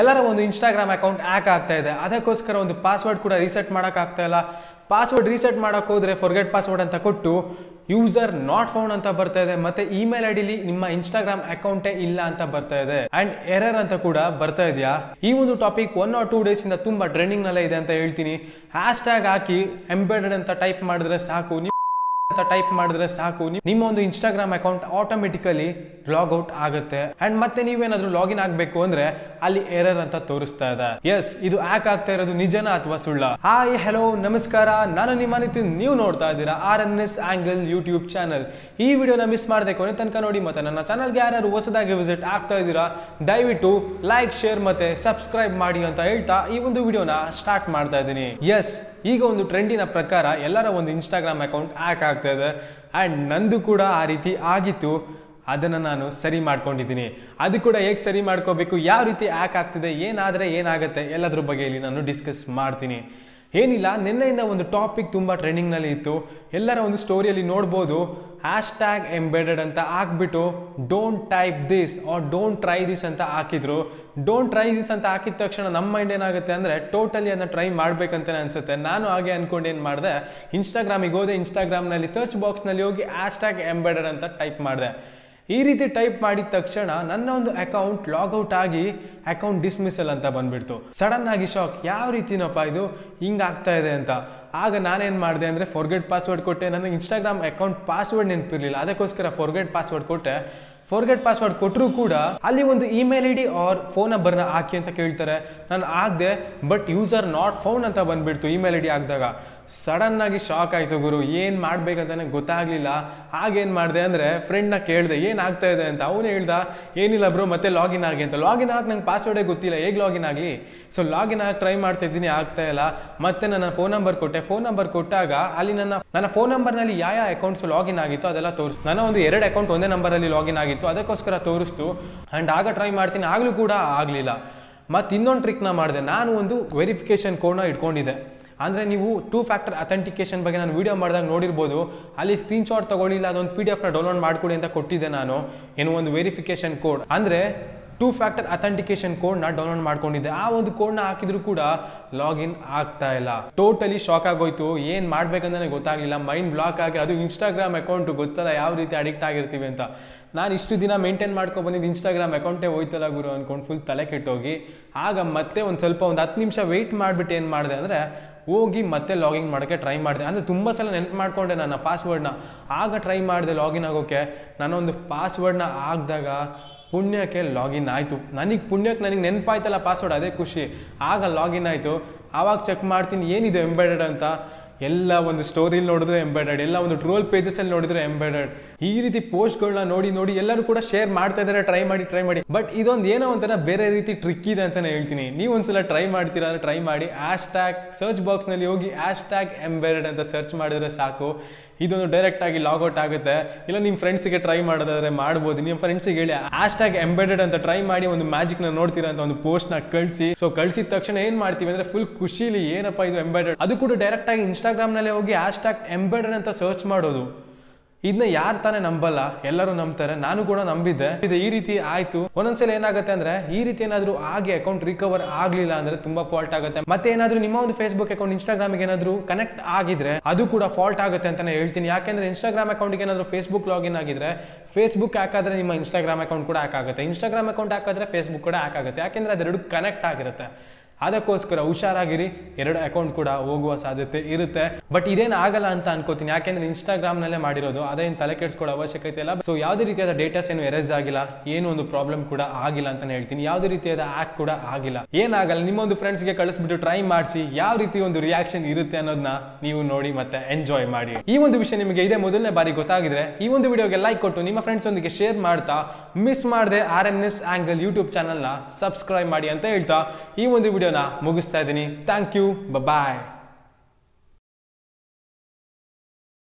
ಎಲ್ಲರ ಒಂದು Instagram account hack ಆಗ್ತಾ ಇದೆ ಅದಕ್ಕೋಸ್ಕರ ಒಂದು ಪಾಸ್ವರ್ಡ್ ಕೂಡ ರೀಸೆಟ್ ಮಾಡಕ ಆಗ್ತಾ ಇಲ್ಲ ಪಾಸ್ವರ್ಡ್ ರೀಸೆಟ್ ಮಾಡಕ ಹೋದ್ರೆ ಫಾರ್ಗೆಟ್ ಪಾಸ್ವರ್ಡ್ ಅಂತ ಕೊಟ್ಟು ಯೂಸರ್ ನಾಟ್ ಫೌಂಡ್ ಅಂತ ಬರ್ತಾ ಇದೆ ಮತ್ತೆ ಇಮೇಲ್ ಐಡಿ ಲಿ ನಿಮ್ಮ ಇನ್‌ಸ್ಟಾಗ್ರಾಮ್ ಅಕೌಂಟ್ ಇಲ್ಲ ಅಂತ ಬರ್ತಾ ಇದೆ ಅಂಡ್ ಎರರ್ ಅಂತ ಕೂಡ ಬರ್ತಾ ಇದೆಯಾ ಈ ಒಂದು ಟಾಪಿಕ್ 1 ಆರ್ 2 ಡೇಸ್ ಇಂದ ತುಂಬಾ ಟ್ರೆಂಡಿಂಗ್ ನಲ್ಲಿ ಇದೆ ಅಂತ ಹೇಳ್ತೀನಿ ಹ್ಯಾಶ್‌ಟ್ಯಾಗ್ ಹಾಕಿ ಎಂಬೆಡೆಡ್ ಅಂತ ಟೈಪ್ ಮಾಡಿದ್ರೆ ಸಾಕು टाइप ಮಾಡಿದ್ರೆ ಸಾಕು ನಿಮ್ಮ ಒಂದು Instagram account automatically log out ಆಗುತ್ತೆ ಅಂಡ್ ಮತ್ತೆ ನೀವು ಏನಾದರೂ ಲಾಗಿನ್ ಆಗಬೇಕು ಅಂದ್ರೆ ಅಲ್ಲಿ ಎರರ್ ಅಂತ ತೋರಿಸ್ತಾ ಇದೆ yes ಇದು ಹ್ಯಾಕ್ ಆಗ್ತಾ ಇರೋದು ನಿಜನಾ ಅಥವಾ ಸುಳ್ಳಾ ಹಾಯ್ hello ನಮಸ್ಕಾರ ನಾನು ನಿಮ್ಮ ನಿತಿನ್ ನೀವು ನೋಡ್ತಾ ಇದ್ದೀರಾ RNS angle YouTube ಚಾನೆಲ್ ಈ ವಿಡಿಯೋನ ಮಿಸ್ ಮಾಡದೆ ಕೊನೆ ತನಕ ನೋಡಿ ಮತ್ತೆ ನನ್ನ ಚಾನೆಲ್ ಗೆ ಯಾರು ಹೊಸದಾಗಿ ವಿಸಿಟ್ ಆಗ್ತಾ ಇದ್ದೀರಾ ದಯವಿಟ್ಟು ಲೈಕ್ ಶೇರ್ ಮತ್ತೆ ಸಬ್ಸ್ಕ್ರೈಬ್ ಮಾಡಿ ಅಂತ ಹೇಳ್ತಾ ಈ ಒಂದು ವಿಡಿಯೋನ ಸ್ಟಾರ್ಟ್ ಮಾಡ್ತಾ ಇದೀನಿ yes ಈಗ ಒಂದು ಟ್ರೆಂಡಿನ ಪ್ರಕಾರ ಎಲ್ಲರ ಒಂದು ಇನ್‌ಸ್ಟಾಗ್ರಾಮ್ ಅಕೌಂಟ್ ಹ್ಯಾಕ್ ಆಗ್ತಾ ಇದೆ ಅಂಡ್ ನಂದು ಕೂಡ ಆ ರೀತಿ ಆಗಿತ್ತು ಅದನ್ನ ನಾನು ಸರಿ ಮಾಡ್ಕೊಂಡಿದ್ದೀನಿ ಅದು ಕೂಡ ಹೇಗೆ ಸರಿ ಮಾಡ್ಕೋಬೇಕು ಯಾವ ರೀತಿ ಹ್ಯಾಕ್ ಆಗ್ತಿದೆ ಏನಾದ್ರೆ ಏನಾಗುತ್ತೆ ಎಲ್ಲದರ ಬಗ್ಗೆ ಇಲ್ಲಿ ನಾನು ಡಿಸ್ಕಸ್ ಮಾಡ್ತೀನಿ ಏನಿಲ್ಲ ನೆನ್ನೆಯಿಂದ ಒಂದು ಟಾಪಿಕ್ ತುಂಬಾ ಟ್ರೆಂಡಿಂಗ್ ನಲ್ಲಿ ಇತ್ತು ಎಲ್ಲರ ಒಂದು ಸ್ಟೋರಿಯಲ್ಲಿ ನೋಡಬಹುದು ಹ್ಯಾಶ್‌ಟ್ಯಾಗ್ ಎಂಬೆಡೆಡ್ ಅಂತ ಹಾಕಿಬಿಟ್ಟು don't type this or don't try this ಅಂತ ಹಾಕಿದ್ರು ಡೋಂಟ್ ಟ್ರೈ ದಿಸ್ ಅಂತ ಹಾಕಿದ ತಕ್ಷಣ ನಮ್ಮ ಮೈಂಡ್ ಏನಾಗುತ್ತೆ ಅಂದರೆ ಟೋಟಲಿ ಅದನ್ನ ಟ್ರೈ ಮಾಡಬೇಕಂತಾನೆ ಅನ್ಸುತ್ತೆ ನಾನು ಹಾಗೆ ಅನ್ಕೊಂಡು ಏನು ಮಾಡಿದೆ ಇನ್ಸ್ಟಾಗ್ರಾಮಿಗೆ ಹೋದೆ ಇನ್ಸ್ಟಾಗ್ರಾಮ್ನಲ್ಲಿ ಸರ್ಚ್ ಬಾಕ್ಸ್ನಲ್ಲಿ ಹೋಗಿ ಹ್ಯಾಶ್‌ಟ್ಯಾಗ್ ಎಂಬೆಡೆಡ್ ಅಂತ ಟೈಪ್ ಮಾಡಿದೆ ಈ ರೀತಿ ಟೈಪ್ ಮಾಡಿದ ತಕ್ಷಣ ನನ್ನ ಒಂದು ಅಕೌಂಟ್ ಲಾಗೌಟ್ ಆಗಿ ಅಕೌಂಟ್ ಡಿಸ್ಮಿಸಲ್ ಅಂತ ಬಂದ್ಬಿಡ್ತು ಸಡನ್ ಆಗಿ ಶಾಕ್ ಯಾವ ರೀತಿನಪ್ಪ ಇದು ಹಿಂಗಾಗ್ತಾ ಇದೆ ಅಂತ ಆಗ ನಾನೇನು ಮಾಡಿದೆ ಅಂದರೆ ಫಾರ್ಗೆಟ್ ಪಾಸ್ವರ್ಡ್ ಕೊಟ್ಟೆ ನನಗೆ ಇನ್ಸ್ಟಾಗ್ರಾಮ್ ಅಕೌಂಟ್ ಪಾಸ್ವರ್ಡ್ ನೆನಪಿರಲಿಲ್ಲ ಅದಕ್ಕೋಸ್ಕರ ಫಾರ್ಗೆಟ್ ಪಾಸ್ವರ್ಡ್ ಕೊಟ್ಟೆ ಫಾರ್ಗೆಟ್ ಪಾಸ್ವರ್ಡ್ ಕೊಟ್ಟರೂ ಕೂಡ ಅಲ್ಲಿ ಒಂದು email I D or phone ನಂಬರ್ನ ಹಾಕಿ ಅಂತ ಕೇಳ್ತಾರೆ ನಾನು ಆಗದೆ ಬಟ್ ಯೂಸರ್ ನಾಟ್ ಫೌಂಡ್ ಅಂತ ಬಂದುಬಿಡ್ತು ಇಮೇಲ್ ಐ ಡಿ ಹಾಕಿದಾಗ ಸಡನ್ನಾಗಿ ಶಾಕ್ ಆಯಿತು ಗುರು ಏನು ಮಾಡಬೇಕಂತಲೇ ಗೊತ್ತಾಗಲಿಲ್ಲ ಆಗೇನು ಮಾಡಿದೆ ಅಂದರೆ ಫ್ರೆಂಡ್ನ ಕೇಳಿದೆ ಏನಾಗ್ತಾ ಇದೆ ಅಂತ ಅವನು ಹೇಳ್ದ ಏನಿಲ್ಲ ಬ್ರೋ ಮತ್ತೆ ಲಾಗಿನ್ ಆಗಿ ಅಂತ ಲಾಗಿನ್ ಆಗಿ ನಂಗೆ ಪಾಸ್ವರ್ಡೇ ಗೊತ್ತಿಲ್ಲ ಹೇಗೆ ಲಾಗಿನ್ ಆಗಲಿ ಸೊ ಲಾಗಿನ್ ಆಗಿ ಟ್ರೈ ಮಾಡ್ತಾಯಿದ್ದೀನಿ ಆಗ್ತಾ ಇಲ್ಲ ಮತ್ತೆ ನನ್ನ ಫೋನ್ ನಂಬರ್ ಕೊಟ್ಟೆ ಫೋನ್ ನಂಬರ್ ಕೊಟ್ಟಾಗ ಅಲ್ಲಿ ನನ್ನ ಫೋನ್ ನಂಬರ್ನಲ್ಲಿ ಯಾವ ಅಕೌಂಟ್ಸ್ ಲಾಗಿನ್ ಆಗಿತ್ತು ಅದೆಲ್ಲ ತೋರಿಸ್ತು ನಾನು ಒಂದು 2 ಅಕೌಂಟ್ ಒಂದೇ ನಂಬರಲ್ಲಿ ಲಾಗಿನ್ ಆಗಿತ್ತು ಅದಕ್ಕೋಸ್ಕರ ತೋರಿಸ್ತು ಅಂಡ್ ಆಗ ಟ್ರೈ ಮಾಡ್ತೀನಿ ಆಗ್ಲೂ ಕೂಡ ಆಗಲಿಲ್ಲ ಮತ್ತು ಇನ್ನೊಂದು ಟ್ರಿಕ್ನ ಮಾಡಿದೆ ನಾನು ಒಂದು ವೆರಿಫಿಕೇಶನ್ ಕೋಡ್ನ ಇಟ್ಕೊಂಡಿದ್ದೆ ಅಂದರೆ ನೀವು 2 ಫ್ಯಾಕ್ಟರ್ ಅಥೆಂಟಿಕೇಶನ್ ಬಗ್ಗೆ ನಾನು ವೀಡಿಯೋ ಮಾಡಿದಾಗ ನೋಡಿರ್ಬೋದು ಅಲ್ಲಿ ಸ್ಕ್ರೀನ್ಶಾಟ್ ತೊಗೊಂಡಿಲ್ಲ ಅದೊಂದು PDF ನ ಡೌನ್ಲೋಡ್ ಮಾಡಿಕೊಡಿ ಅಂತ ಕೊಟ್ಟಿದ್ದೆ ನಾನು ಏನೋ ಒಂದು ವೆರಿಫಿಕೇಶನ್ ಕೋಡ್ ಅಂದರೆ 2 ಫ್ಯಾಕ್ಟರ್ ಅಥೆಂಟಿಕೇಶನ್ ಕೋಡ್ನ ಡೌನ್ಲೋಡ್ ಮಾಡ್ಕೊಂಡಿದ್ದೆ ಆ ಒಂದು ಕೋಡ್ನ ಹಾಕಿದ್ರು ಕೂಡ ಲಾಗಿನ್ ಆಗ್ತಾ ಇಲ್ಲ ಟೋಟಲಿ ಶಾಕ್ ಆಗೋಯ್ತು ಏನು ಮಾಡ್ಬೇಕಂತಲೇ ಗೊತ್ತಾಗಲಿಲ್ಲ ಮೈಂಡ್ ಬ್ಲಾಕ್ ಆಗಿ ಅದು ಇನ್ಸ್ಟಾಗ್ರಾಮ್ ಅಕೌಂಟು ಗೊತ್ತಲ್ಲ ಯಾವ ರೀತಿ ಅಡಿಕ್ಟ್ ಆಗಿರ್ತೀವಿ ಅಂತ ನಾನು ಇಷ್ಟು ದಿನ ಮೇಂಟೈನ್ ಮಾಡ್ಕೊಂಡು ಬಂದಿದ್ದು ಇನ್ಸ್ಟಾಗ್ರಾಮ್ ಅಕೌಂಟೇ ಹೋಯ್ತಲ್ಲ ಗುರು ಅಂದ್ಕೊಂಡು ಫುಲ್ ತಲೆ ಕೆಟ್ಟೋಗಿ ಆಗ ಮತ್ತೆ ಒಂದು 10 ನಿಮಿಷ ವೆಯ್ಟ್ ಮಾಡಿಬಿಟ್ಟು ಏನು ಮಾಡಿದೆ ಅಂದರೆ ಹೋಗಿ ಮತ್ತೆ ಲಾಗಿನ್ ಮಾಡೋಕ್ಕೆ ಟ್ರೈ ಮಾಡಿದೆ ಅಂದರೆ ತುಂಬ ಸಲ ನೆನಪು ಮಾಡಿಕೊಂಡೆ ನನ್ನ ಪಾಸ್ವರ್ಡ್ನ ಆಗ ಟ್ರೈ ಮಾಡಿದೆ ಲಾಗಿನ್ ಆಗೋಕ್ಕೆ ನಾನೊಂದು ಪಾಸ್ವರ್ಡ್ನ ಹಾಕಿದಾಗ ಪುಣ್ಯಕ್ಕೆ ಲಾಗಿನ್ ಆಯಿತು ನನಗೆ ನೆನಪಾಯ್ತಲ್ಲ ಪಾಸ್ವರ್ಡ್ ಅದೇ ಖುಷಿ ಆಗ ಲಾಗಿನ್ ಆಯಿತು ಆವಾಗ ಚೆಕ್ ಮಾಡ್ತೀನಿ ಏನಿದೆ ಎಂಬೆಡೆಡ್ ಅಂತ ಎಲ್ಲ ಒಂದು ಸ್ಟೋರಿಲಿ ನೋಡಿದ್ರೆ ಎಂಬೆಡೆಡ್ ಎಲ್ಲ ಒಂದು ಟ್ರೋಲ್ ಪೇಜಸಲ್ಲಿ ನೋಡಿದ್ರೆ ಎಂಬೆಡೆಡ್ ಈ ರೀತಿ ಪೋಸ್ಟ್ಗಳನ್ನ ನೋಡಿ ನೋಡಿ ಎಲ್ಲರೂ ಕೂಡ ಶೇರ್ ಮಾಡ್ತಾ ಇದ್ದಾರೆ ಟ್ರೈ ಮಾಡಿ ಬಟ್ ಇದೊಂದು ಏನೋ ಒಂಥರ ಬೇರೆ ರೀತಿ ಟ್ರಿಕ್ ಇದೆ ಅಂತಲೇ ಹೇಳ್ತೀನಿ ನೀವು ಒಂದ್ಸಲ ಟ್ರೈ ಮಾಡ್ತೀರಾ ಅಂದರೆ ಟ್ರೈ ಮಾಡಿ ಹ್ಯಾಶ್‌ಟ್ಯಾಗ್ ಸರ್ಚ್ ಬಾಕ್ಸ್ನಲ್ಲಿ ಹೋಗಿ ಹ್ಯಾಶ್‌ಟ್ಯಾಗ್ ಎಂಬೆಡೆಡ್ ಅಂತ ಸರ್ಚ್ ಮಾಡಿದ್ರೆ ಸಾಕು ಇದೊಂದು ಡೈರೆಕ್ಟಾಗಿ ಲಾಗೌಟ್ ಆಗುತ್ತೆ ಇಲ್ಲ ನಿಮ್ಮ ಫ್ರೆಂಡ್ಸಿಗೆ ಟ್ರೈ ಮಾಡೋದಾದರೆ ಮಾಡ್ಬೋದು ನಿಮ್ಮ ಫ್ರೆಂಡ್ಸಿಗೆ ಹೇಳಿ ಹ್ಯಾಶ್‌ಟ್ಯಾಗ್ ಎಂಬೆಡೆಡ್ ಅಂತ ಟ್ರೈ ಮಾಡಿ ಒಂದು ಮ್ಯಾಜಿಕ್ನ ನೋಡ್ತೀರಾ ಅಂತ ಒಂದು ಪೋಸ್ಟ್ನ ಕಳಿಸಿ ಸೊ ಕಳಿಸಿದ ತಕ್ಷಣ ಏನು ಮಾಡ್ತೀವಿ ಅಂದರೆ ಫುಲ್ ಖುಷಿಲಿ ಏನಪ್ಪ ಇದು ಎಂಬೆಡೆಡ್ ಅದು ಕೂಡ ಡೈರೆಕ್ಟಾಗಿ ಇನ್ಸ್ಟಾಗ್ರಾಮ್ನಲ್ಲೇ ಹೋಗಿ ಹ್ಯಾಶ್‌ಟ್ಯಾಗ್ ಎಂಬೆಡೆಡ್ ಅಂತ ಸರ್ಚ್ ಮಾಡೋದು ಇದನ್ನ ಯಾರು ತಾನೇ ನಂಬಲ್ಲ ಎಲ್ಲರೂ ನಂಬ್ತಾರೆ ನಾನು ಕೂಡ ನಂಬಿದ್ದೆ ಇದು ಈ ರೀತಿ ಆಯಿತು ಒಂದೊಂದ್ಸಲ ಏನಾಗುತ್ತೆ ಅಂದರೆ ಈ ರೀತಿ ಏನಾದರೂ ಆಗಿ ಅಕೌಂಟ್ ರಿಕವರ್ ಆಗಲಿಲ್ಲ ಅಂದರೆ ತುಂಬ ಫಾಲ್ಟ್ ಆಗುತ್ತೆ ಮತ್ತೆ ಏನಾದರೂ ನಿಮ್ಮ ಒಂದು ಫೇಸ್ಬುಕ್ ಅಕೌಂಟ್ ಇನ್ಸ್ಟಾಗ್ರಾಮಿಗೆ ಏನಾದರೂ ಕನೆಕ್ಟ್ ಆಗಿದ್ರೆ ಅದು ಕೂಡ ಫಾಲ್ಟ್ ಆಗುತ್ತೆ ಅಂತಲೇ ಹೇಳ್ತೀನಿ ಯಾಕೆಂದರೆ ಇನ್ಸ್ಟಾಗ್ರಾಮ್ ಅಕೌಂಟ್ಗೆ ಏನಾದರೂ ಫೇಸ್ಬುಕ್ ಲಾಗಿನ್ ಆಗಿದ್ರೆ ಫೇಸ್ಬುಕ್ ಹ್ಯಾಕ್ ಆದರೆ ನಿಮ್ಮ ಇನ್ಸ್ಟಾಗ್ರಾಮ್ ಅಕೌಂಟ್ ಕೂಡ ಹ್ಯಾಕ್ ಆಗುತ್ತೆ ಇನ್ಸ್ಟಾಗ್ರಾಮ್ ಅಕೌಂಟ್ ಹ್ಯಾಕ್ ಆದರೆ ಫೇಸ್ಬುಕ್ ಕೂಡ ಹ್ಯಾಕ್ ಆಗುತ್ತೆ ಯಾಕೆಂದರೆ ಅದೆರಡು ಕನೆಕ್ಟ್ ಆಗಿರುತ್ತೆ ಅದಕ್ಕೋಸ್ಕರ ಹುಷಾರಾಗಿರಿ 2 ಅಕೌಂಟ್ ಕೂಡ ಹೋಗುವ ಸಾಧ್ಯತೆ ಇರುತ್ತೆ ಬಟ್ ಇದೇನು ಆಗಲ್ಲ ಅಂತ ಅನ್ಕೋತೀನಿ ಯಾಕೆಂದ್ರೆ ಇನ್ಸ್ಟಾಗ್ರಾಮ್ನಲ್ಲೇ ಮಾಡಿರೋದು ಅದೇನು ತಲೆ ಕೆಡಿಸ್ಕೊಳ್ಳೋ ಅವಶ್ಯಕತೆ ಇಲ್ಲ ಸೊ ಯಾವುದೇ ರೀತಿಯಾದ ಡೇಟಾಸ್ ಏನು ಎರೇಸ್ ಆಗಿಲ್ಲ ಏನೂ ಒಂದು ಪ್ರಾಬ್ಲಮ್ ಕೂಡ ಆಗಿಲ್ಲ ಅಂತಲೇ ಹೇಳ್ತೀನಿ ಯಾವುದೇ ರೀತಿಯಾದ ಆ್ಯಕ್ ಕೂಡ ಆಗಿಲ್ಲ ಏನಾಗಲ್ಲ ನಿಮ್ಮೊಂದು ಫ್ರೆಂಡ್ಸ್ಗೆ ಕಳಿಸ್ಬಿಟ್ಟು ಟ್ರೈ ಮಾಡಿಸಿ ಯಾವ ರೀತಿ ಒಂದು ರಿಯಾಕ್ಷನ್ ಇರುತ್ತೆ ಅನ್ನೋದನ್ನ ನೀವು ನೋಡಿ ಮತ್ತೆ ಎಂಜಾಯ್ ಮಾಡಿ ಈ ಒಂದು ವಿಷಯ ನಿಮಗೆ ಇದೇ ಮೊದಲನೇ ಬಾರಿ ಗೊತ್ತಾಗಿದ್ರೆ ಈ ಒಂದು ವಿಡಿಯೋಗೆ ಲೈಕ್ ಕೊಟ್ಟು ನಿಮ್ಮ ಫ್ರೆಂಡ್ಸ್ ಒಂದಿಗೆ ಶೇರ್ ಮಾಡ್ತಾ ಮಿಸ್ ಮಾಡದೆ RNS ಆಂಗಲ್ YouTube ಚಾನಲ್ನ ಸಬ್ಸ್ಕ್ರೈಬ್ ಮಾಡಿ ಅಂತ ಹೇಳ್ತಾ ಈ ಒಂದು ವಿಡಿಯೋ ಮುಗಿಸ್ತಾ ಇದ್ದೀನಿ ಥ್ಯಾಂಕ್ ಯು ಬಾಯ್